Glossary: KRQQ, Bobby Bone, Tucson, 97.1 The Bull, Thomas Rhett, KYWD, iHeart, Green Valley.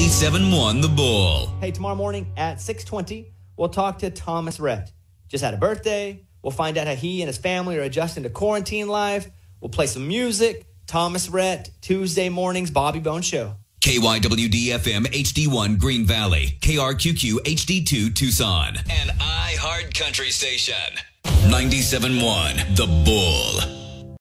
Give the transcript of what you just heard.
97.1 The Bull. Hey, tomorrow morning at 6:20, we'll talk to Thomas Rhett. Just had a birthday. We'll find out how he and his family are adjusting to quarantine life. We'll play some music. Thomas Rhett, Tuesday mornings, Bobby Bone Show. KYWD-FM HD1 Green Valley, KRQQ HD2 Tucson, and iHeart Country Station. 97.1 The Bull.